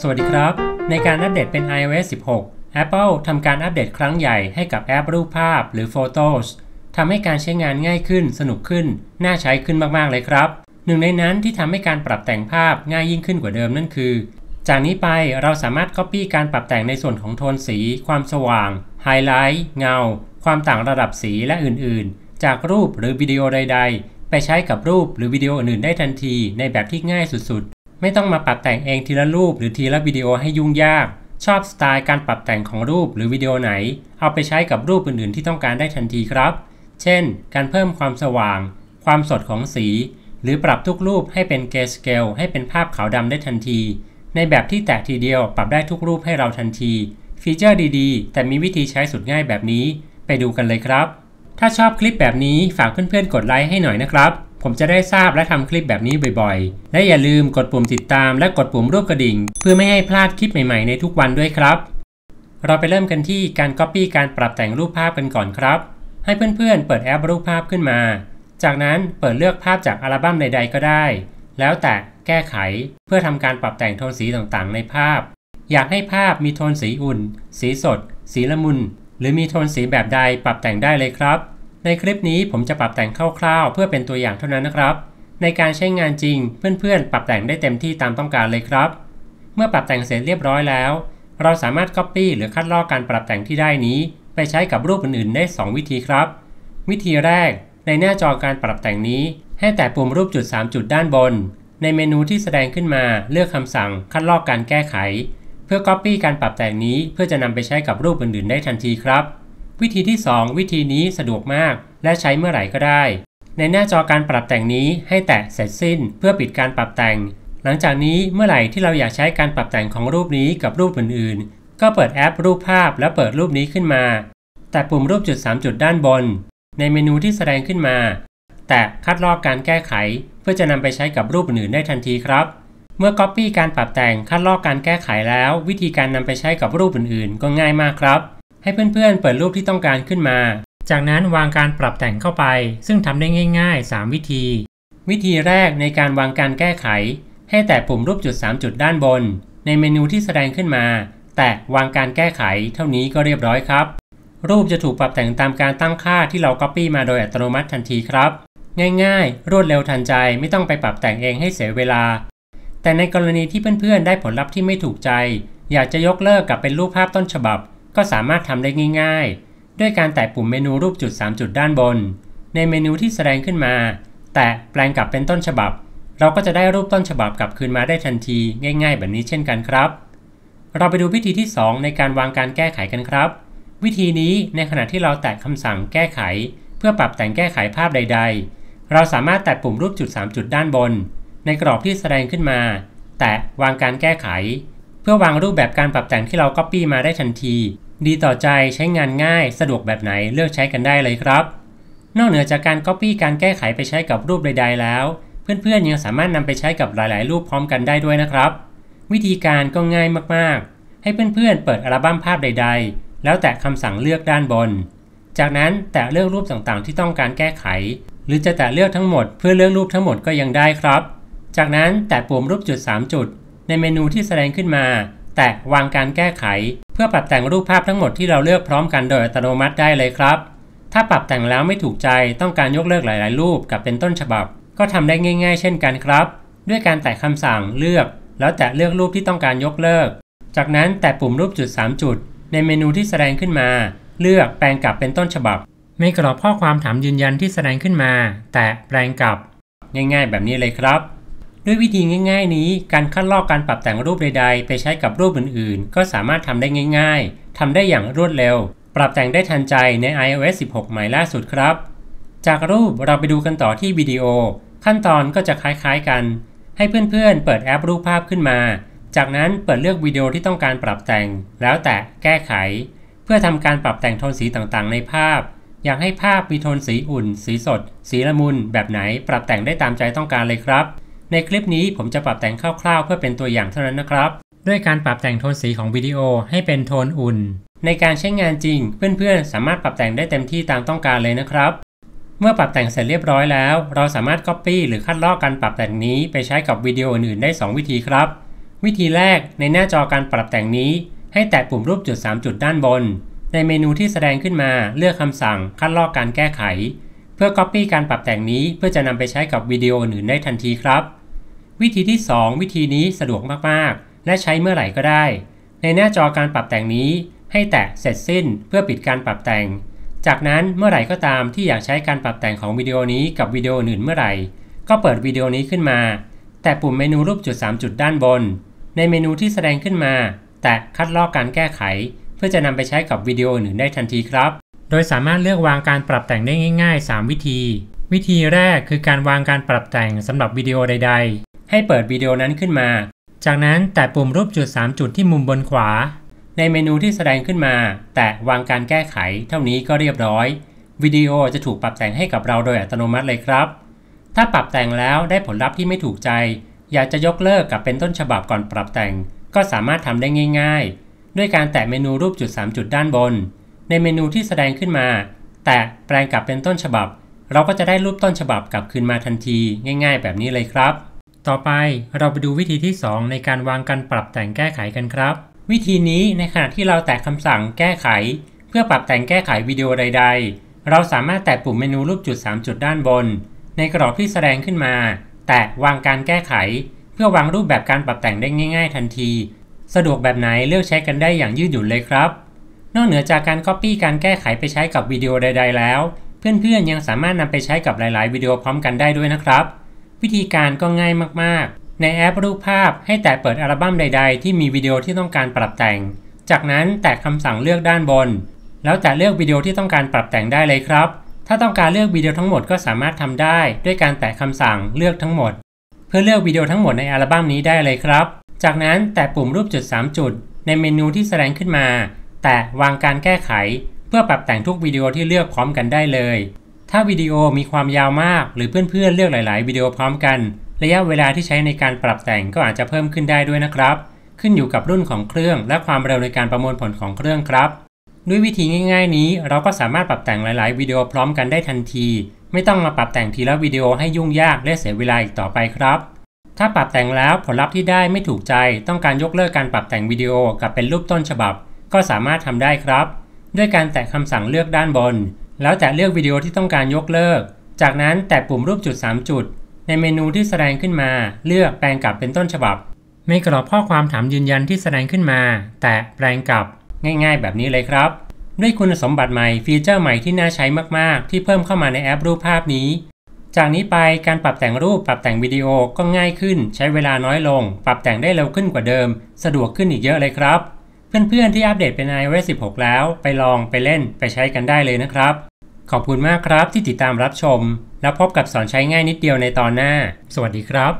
สวัสดีครับในการอัปเดตเป็น iOS 16 Apple ทำการอัปเดตครั้งใหญ่ให้กับแอปรูปภาพหรือ Photos ทำให้การใช้งานง่ายขึ้นสนุกขึ้นน่าใช้ขึ้นมากๆเลยครับหนึ่งในนั้นที่ทำให้การปรับแต่งภาพง่ายยิ่งขึ้นกว่าเดิมนั่นคือจากนี้ไปเราสามารถ Copy การปรับแต่งในส่วนของโทนสีความสว่างไฮไลท์เงาความต่างระดับสีและอื่นๆจากรูปหรือวิดีโอใดๆไปใช้กับรูปหรือวิดีโออื่นได้ทันทีในแบบที่ง่ายสุดๆไม่ต้องมาปรับแต่งเองทีละรูปหรือทีละวิดีโอให้ยุ่งยากชอบสไตล์การปรับแต่งของรูปหรือวิดีโอไหนเอาไปใช้กับรูปอื่นๆที่ต้องการได้ทันทีครับเช่นการเพิ่มความสว่างความสดของสีหรือปรับทุกรูปให้เป็นเกรย์สเกลให้เป็นภาพขาวดำได้ทันทีในแบบที่แตะทีเดียวปรับได้ทุกรูปให้เราทันทีฟีเจอร์ดีๆแต่มีวิธีใช้สุดง่ายแบบนี้ไปดูกันเลยครับถ้าชอบคลิปแบบนี้ฝากเพื่อนๆกดไลค์ให้หน่อยนะครับผมจะได้ทราบและทำคลิปแบบนี้บ่อยๆและอย่าลืมกดปุ่มติดตามและกดปุ่มรูปกระดิ่งเพื่อไม่ให้พลาดคลิปใหม่ๆในทุกวันด้วยครับเราไปเริ่มกันที่การ Copy การปรับแต่งรูปภาพกันก่อนครับให้เพื่อนๆเปิดแอปรูปภาพขึ้นมาจากนั้นเปิดเลือกภาพจากอัลบั้มใดๆก็ได้แล้วแต่แก้ไขเพื่อทำการปรับแต่งโทนสีต่างๆในภาพอยากให้ภาพมีโทนสีอุ่นสีสดสีละมุนหรือมีโทนสีแบบใดปรับแต่งได้เลยครับในคลิปนี้ผมจะปรับแต่งคร่าวๆเพื่อเป็นตัวอย่างเท่านั้นนะครับในการใช้งานจริงเพื่อนๆปรับแต่งได้เต็มที่ตามต้องการเลยครับเมื่อปรับแต่งเสร็จเรียบร้อยแล้วเราสามารถ Copy หรือคัดลอกการปรับแต่งที่ได้นี้ไปใช้กับรูปอื่นๆได้2วิธีครับวิธีแรกในหน้าจอการปรับแต่งนี้ให้แตะปุ่มรูปจุด3จุดด้านบนในเมนูที่แสดงขึ้นมาเลือกคำสั่งคัดลอกการแก้ไขเพื่อ Copy การปรับแต่งนี้เพื่อจะนำไปใช้กับรูปอื่นๆได้ทันทีครับวิธีที่2วิธีนี้สะดวกมากและใช้เมื่อไหร่ก็ได้ในหน้าจอการปรับแต่งนี้ให้แตะเสร็จสิ้นเพื่อปิดการปรับแต่งหลังจากนี้เมื่อไหร่ที่เราอยากใช้การปรับแต่งของรูปนี้กับรูปอื่นๆก็เปิดแอปรูปภาพแล้วเปิดรูปนี้ขึ้นมาแตะปุ่มรูปจุด3จุดด้านบนในเมนูที่แสดงขึ้นมาแตะคัดลอกการแก้ไขเพื่อจะนำไปใช้กับรูปอื่นๆได้ทันทีครับเมื่อ Copy การปรับแต่งคัดลอกการแก้ไขแล้ววิธีการนำไปใช้กับรูปอื่นๆก็ง่ายมากครับให้เพื่อนๆเปิดรูปที่ต้องการขึ้นมาจากนั้นวางการปรับแต่งเข้าไปซึ่งทำได้ง่ายๆ3วิธีวิธีแรกในการวางการแก้ไขให้แตะปุ่มรูปจุด3จุดด้านบนในเมนูที่แสดงขึ้นมาแตะวางการแก้ไขเท่านี้ก็เรียบร้อยครับรูปจะถูกปรับแต่งตามการตั้งค่าที่เรา Copy มาโดยอัตโนมัติทันทีครับง่ายๆรวดเร็วทันใจไม่ต้องไปปรับแต่งเองให้เสียเวลาแต่ในกรณีที่เพื่อนๆได้ผลลัพธ์ที่ไม่ถูกใจอยากจะยกเลิกกลับเป็นรูปภาพต้นฉบับก็สามารถทำได้ง่ายๆด้วยการแตะปุ่มเมนูรูปจุด3จุดด้านบนในเมนูที่แสดงขึ้นมาแตะแปลงกลับเป็นต้นฉบับเราก็จะได้รูปต้นฉบับกลับคืนมาได้ทันทีง่ายๆแบบนี้เช่นกันครับเราไปดูวิธีที่2ในการวางการแก้ไขกันครับวิธีนี้ในขณะที่เราแตะคำสั่งแก้ไขเพื่อปรับแต่งแก้ไขภาพใดๆเราสามารถแตะปุ่มรูปจุด3จุดด้านบนในกรอบที่แสดงขึ้นมาแตะวางการแก้ไขเพื่อวางรูปแบบการปรับแต่งที่เรา Copy มาได้ทันทีดีต่อใจใช้งานง่ายสะดวกแบบไหนเลือกใช้กันได้เลยครับนอกเหนือจากการ Copy การแก้ไขไปใช้กับรูปใดๆแล้วเพื่อนๆยังสามารถนำไปใช้กับหลายๆรูปพร้อมกันได้ด้วยนะครับวิธีการก็ง่ายมากๆให้เพื่อนๆเปิดอัลบั้มภาพใดๆแล้วแตะคำสั่งเลือกด้านบนจากนั้นแตะเลือกรูปต่างๆที่ต้องการแก้ไขหรือจะแตะเลือกทั้งหมดเพื่อเลือกรูปทั้งหมดก็ยังได้ครับจากนั้นแตะปุ่มรูปจุด3จุดในเมนูที่แสดงขึ้นมาแตะวางการแก้ไขเพื่อปรับแต่งรูปภาพทั้งหมดที่เราเลือกพร้อมกันโดยอัตโนมัติได้เลยครับถ้าปรับแต่งแล้วไม่ถูกใจต้องการยกเลิกหลายๆรูปกับเป็นต้นฉบับก็ทำได้ง่ายๆเช่นกันครับด้วยการแตะคำสั่งเลือกแล้วแตะเลือกรูปที่ต้องการยกเลิกจากนั้นแตะปุ่มรูปจุด3จุดในเมนูที่แสดงขึ้นมาเลือกแปลงกลับเป็นต้นฉบับในกรอบข้อความถามยืนยันที่แสดงขึ้นมาแตะแปลงกลับง่ายๆแบบนี้เลยครับด้วยวิธีง่ายๆนี้การคัดลอกการปรับแต่งรูปใดๆไปใช้กับรูปอื่นๆก็สามารถทำได้ง่ายๆทำได้อย่างรวดเร็วปรับแต่งได้ทันใจใน iOS 16 ใหม่ล่าสุดครับจากรูปเราไปดูกันต่อที่วิดีโอขั้นตอนก็จะคล้ายๆกันให้เพื่อนๆเปิดแอปรูปภาพขึ้นมาจากนั้นเปิดเลือกวิดีโอที่ต้องการปรับแต่งแล้วแต่แก้ไขเพื่อทำการปรับแต่งโทนสีต่างๆในภาพอยากให้ภาพมีโทนสีอุ่นสีสดสีละมุนแบบไหนปรับแต่งได้ตามใจต้องการเลยครับในคลิปนี้ผมจะปรับแต่งคร่าวๆเพื่อเป็นตัวอย่างเท่านั้นนะครับด้วยการปรับแต่งโทนสีของวิดีโอให้เป็นโทนอุ่นในการใช้งานจริงเพื่อนๆสามารถปรับแต่งได้เต็มที่ตามต้องการเลยนะครับเมื่อปรับแต่งเสร็จเรียบร้อยแล้วเราสามารถ Copy หรือคัดลอกการปรับแต่งนี้ไปใช้กับวิดีโออื่นๆได้2วิธีครับ วิธีแรกในหน้าจอการปรับแต่งนี้ให้แตะปุ่มรูปจุด3จุดด้านบนในเมนูที่แสดงขึ้นมาเลือกคำสั่งคัดลอกการแก้ไขเพื่อ Copy การปรับแต่งนี้เพื่อจะนำไปใช้กับวิดีโออื่นได้ทันทีครับวิธีที่2วิธีนี้สะดวกมากๆและใช้เมื่อไหร่ก็ได้ในหน้าจอการปรับแต่งนี้ให้แตะเสร็จสิ้นเพื่อปิดการปรับแต่งจากนั้นเมื่อไหร่ก็ตามที่อยากใช้การปรับแต่งของวิดีโอนี้กับวิดีโออื่นเมื่อไหร่ก็เปิดวิดีโอนี้ขึ้นมาแตะปุ่มเมนูรูปจุด3จุดด้านบนในเมนูที่แสดงขึ้นมาแตะคัดลอกการแก้ไขเพื่อจะนำไปใช้กับวิดีโออื่นได้ทันทีครับโดยสามารถเลือกวางการปรับแต่งได้ง่ายๆ3วิธีวิธีแรกคือการวางการปรับแต่งสำหรับวิดีโอใดๆให้เปิดวิดีโอนั้นขึ้นมาจากนั้นแตะปุ่มรูปจุด3จุดที่มุมบนขวาในเมนูที่แสดงขึ้นมาแตะวางการแก้ไขเท่านี้ก็เรียบร้อยวิดีโอจะถูกปรับแต่งให้กับเราโดยอัตโนมัติเลยครับถ้าปรับแต่งแล้วได้ผลลัพธ์ที่ไม่ถูกใจอยากจะยกเลิกกับเป็นต้นฉบับก่อนปรับแต่งก็สามารถทำได้ง่ายๆด้วยการแตะเมนูรูปจุด3จุดด้านบนในเมนูที่แสดงขึ้นมาแตะแปลงกลับเป็นต้นฉบับเราก็จะได้รูปต้นฉบับกลับคืนมาทันทีง่ายๆแบบนี้เลยครับต่อไปเราไปดูวิธีที่2ในการวางการปรับแต่งแก้ไขกันครับวิธีนี้ในขณะที่เราแตะคำสั่งแก้ไขเพื่อปรับแต่งแก้ไขวิดีโอใดๆเราสามารถแตะปุ่มเมนูรูปจุด3จุดด้านบนในกรอบที่แสดงขึ้นมาแตะวางการแก้ไขเพื่อวางรูปแบบการปรับแต่งได้ง่ายๆทันทีสะดวกแบบไหนเลือกใช้กันได้อย่างยืดหยุ่นเลยครับนอกเหนือจากการ Copy การแก้ไขไปใช้กับวิดีโอใดๆแล้วเพื่อนๆยังสามารถนำไปใช้กับหลายๆวิดีโอพร้อมกันได้ด้วยนะครับวิธีการก็ง่ายมากๆในแอปรูปภาพให้แตะเปิดอัลบั้มใดๆที่มีวิดีโอที่ต้องการปรับแต่งจากนั้นแตะคำสั่งเลือกด้านบนแล้วแตะเลือกวิดีโอที่ต้องการปรับแต่งได้เลยครับถ้าต้องการเลือกวิดีโอทั้งหมดก็สามารถทำได้ด้วยการแตะคำสั่งเลือกทั้งหมดเพื่อเลือกวิดีโอทั้งหมดในอัลบั้มนี้ได้เลยครับจากนั้นแตะปุ่มรูปจุด3จุดในเมนูที่แสดงขึ้นมาแตะวางการแก้ไขเพื่อปรับแต่งทุกวิดีโอที่เลือกพร้อมกันได้เลยถ้าวิดีโอมีความยาวมากหรือเพื่อนๆเลือกหลายๆวิดีโอพร้อมกันระยะเวลาที่ใช้ในการปรับแต่งก็อาจจะเพิ่มขึ้นได้ด้วยนะครับขึ้นอยู่กับรุ่นของเครื่องและความเร็วในการประมวลผลของเครื่องครับด้วยวิธีง่ายๆนี้เราก็สามารถปรับแต่งหลายๆวิดีโอพร้อมกันได้ทันทีไม่ต้องมาปรับแต่งทีละวิดีโอให้ยุ่งยากและเสียเวลาอีกต่อไปครับถ้าปรับแต่งแล้วผลลัพธ์ที่ได้ไม่ถูกใจต้องการยกเลิกการปรับแต่งวิดีโอกลับเป็นรูปต้นฉบับก็สามารถทำได้ครับด้วยการแตะคำสั่งเลือกด้านบนแล้วแตะเลือกวิดีโอที่ต้องการยกเลิกจากนั้นแตะปุ่มรูปจุด3จุดในเมนูที่แสดงขึ้นมาเลือกแปลงกลับเป็นต้นฉบับในกรอบข้อความถามยืนยันที่แสดงขึ้นมาแตะแปลงกลับง่ายๆแบบนี้เลยครับด้วยคุณสมบัติใหม่ฟีเจอร์ใหม่ที่น่าใช้มากๆที่เพิ่มเข้ามาในแอปรูปภาพนี้จากนี้ไปการปรับแต่งรูปปรับแต่งวิดีโอก็ง่ายขึ้นใช้เวลาน้อยลงปรับแต่งได้เร็วขึ้นกว่าเดิมสะดวกขึ้นอีกเยอะเลยครับเพื่อนๆที่อัปเดตเป็น iOS 16 แล้วไปลองไปเล่นไปใช้กันได้เลยนะครับขอบคุณมากครับที่ติดตามรับชมแล้วพบกับสอนใช้ง่ายนิดเดียวในตอนหน้าสวัสดีครับ